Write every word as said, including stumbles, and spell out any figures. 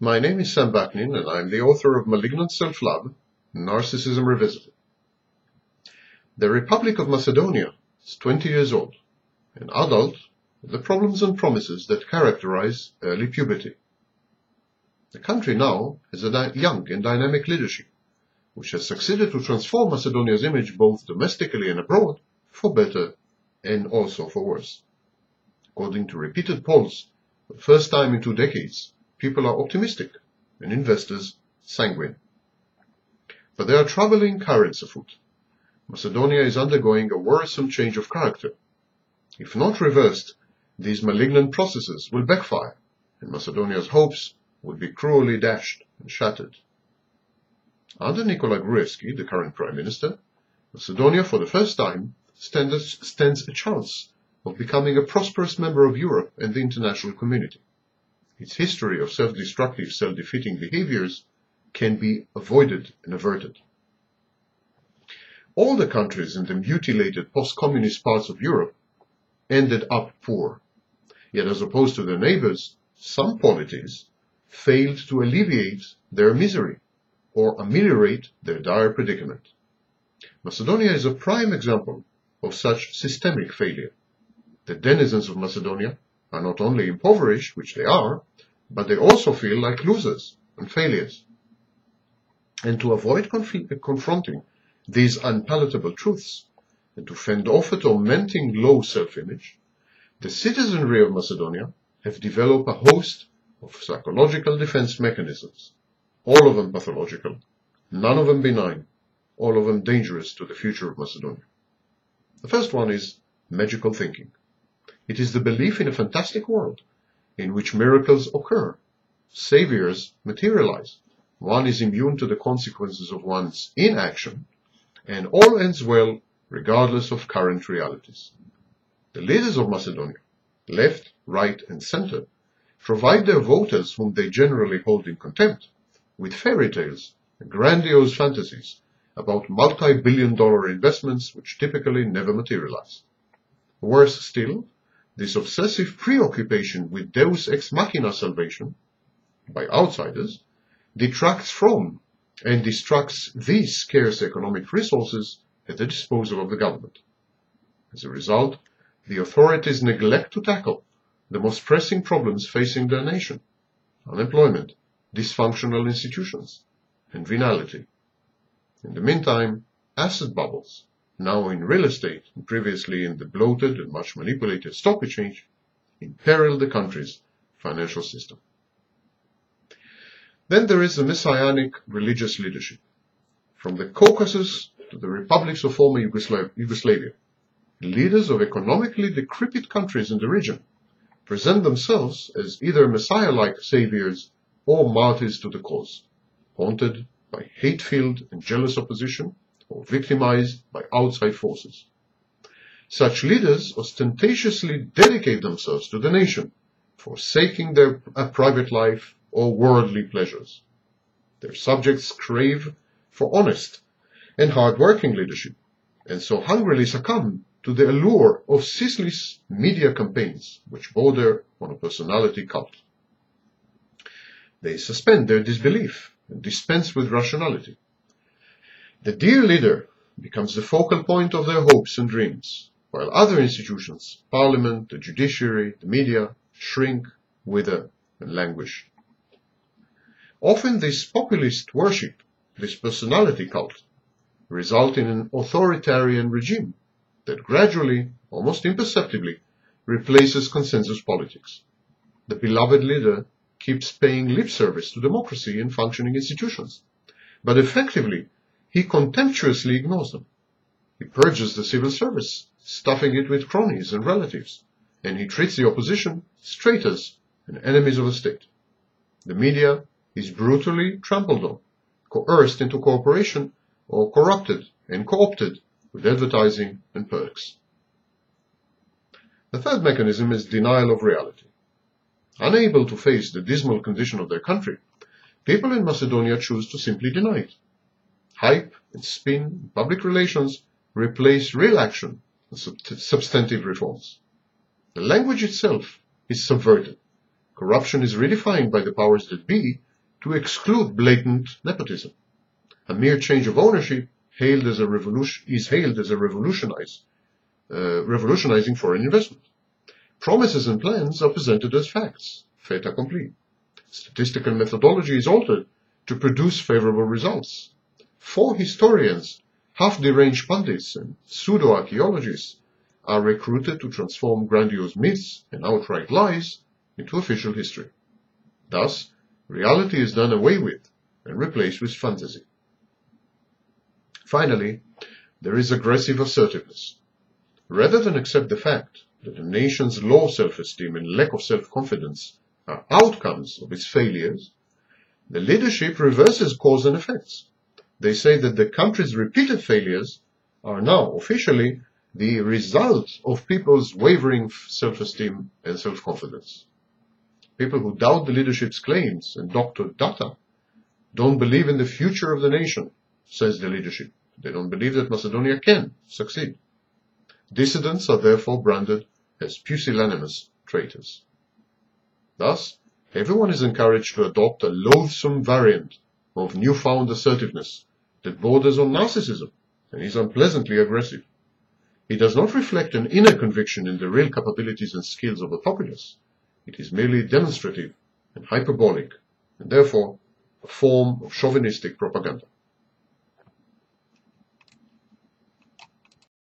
My name is Sam Vaknin, and I'm the author of Malignant Self-Love, Narcissism Revisited. The Republic of Macedonia is twenty years old, an adult with the problems and promises that characterize early puberty. The country now has a young and dynamic leadership, which has succeeded to transform Macedonia's image both domestically and abroad, for better and also for worse. According to repeated polls, for the first time in two decades, people are optimistic and investors sanguine. But there are troubling currents afoot. Macedonia is undergoing a worrisome change of character. If not reversed, these malignant processes will backfire, and Macedonia's hopes will be cruelly dashed and shattered. Under Nikola Gruevski, the current Prime Minister, Macedonia for the first time stands, stands a chance of becoming a prosperous member of Europe and the international community. Its history of self-destructive, self-defeating behaviors can be avoided and averted. All the countries in the mutilated post-communist parts of Europe ended up poor. Yet, as opposed to their neighbors, some polities failed to alleviate their misery or ameliorate their dire predicament. Macedonia is a prime example of such systemic failure. The denizens of Macedonia are not only impoverished, which they are, but they also feel like losers and failures. And to avoid conf- confronting these unpalatable truths, and to fend off a tormenting low self-image, the citizenry of Macedonia have developed a host of psychological defense mechanisms, all of them pathological, none of them benign, all of them dangerous to the future of Macedonia. The first one is magical thinking. It is the belief in a fantastic world in which miracles occur, saviors materialize, one is immune to the consequences of one's inaction, and all ends well regardless of current realities. The leaders of Macedonia, left, right, and center, provide their voters, whom they generally hold in contempt, with fairy tales and grandiose fantasies about multi-billion dollar investments which typically never materialize. Worse still, this obsessive preoccupation with Deus ex machina salvation by outsiders detracts from and distracts these scarce economic resources at the disposal of the government. As a result, the authorities neglect to tackle the most pressing problems facing their nation: unemployment, dysfunctional institutions, and venality. In the meantime, asset bubbles, now in real estate and previously in the bloated and much manipulated stock exchange, imperil the country's financial system. Then there is the messianic religious leadership. From the Caucasus to the republics of former Yugoslavia, leaders of economically decrepit countries in the region present themselves as either messiah-like saviors or martyrs to the cause, haunted by hate-filled and jealous opposition, or victimized by outside forces. Such leaders ostentatiously dedicate themselves to the nation, forsaking their private life or worldly pleasures. Their subjects crave for honest and hard-working leadership, and so hungrily succumb to the allure of ceaseless media campaigns, which border on a personality cult. They suspend their disbelief and dispense with rationality. The dear leader becomes the focal point of their hopes and dreams, while other institutions, parliament, the judiciary, the media, shrink, wither, and languish. Often this populist worship, this personality cult, result in an authoritarian regime that gradually, almost imperceptibly, replaces consensus politics. The beloved leader keeps paying lip service to democracy and functioning institutions, but effectively, he contemptuously ignores them. He purges the civil service, stuffing it with cronies and relatives, and he treats the opposition as traitors and enemies of the state. The media is brutally trampled on, coerced into cooperation, or corrupted and co-opted with advertising and perks. The third mechanism is denial of reality. Unable to face the dismal condition of their country, people in Macedonia choose to simply deny it. Hype and spin and public relations replace real action and sub- substantive reforms. The language itself is subverted. Corruption is redefined by the powers that be to exclude blatant nepotism. A mere change of ownership hailed as a revolution, is hailed as a revolutionize, uh, revolutionizing foreign investment. Promises and plans are presented as facts, fait accompli. Statistical methodology is altered to produce favorable results. Four historians, half-deranged pundits and pseudo-archaeologists are recruited to transform grandiose myths and outright lies into official history. Thus, reality is done away with and replaced with fantasy. Finally, there is aggressive assertiveness. Rather than accept the fact that a nation's low self-esteem and lack of self-confidence are outcomes of its failures, the leadership reverses cause and effects. They say that the country's repeated failures are now officially the result of people's wavering self-esteem and self-confidence. People who doubt the leadership's claims and doctored data don't believe in the future of the nation, says the leadership. They don't believe that Macedonia can succeed. Dissidents are therefore branded as pusillanimous traitors. Thus, everyone is encouraged to adopt a loathsome variant of newfound assertiveness that borders on narcissism and is unpleasantly aggressive. It does not reflect an inner conviction in the real capabilities and skills of the populace. It is merely demonstrative and hyperbolic, and therefore a form of chauvinistic propaganda.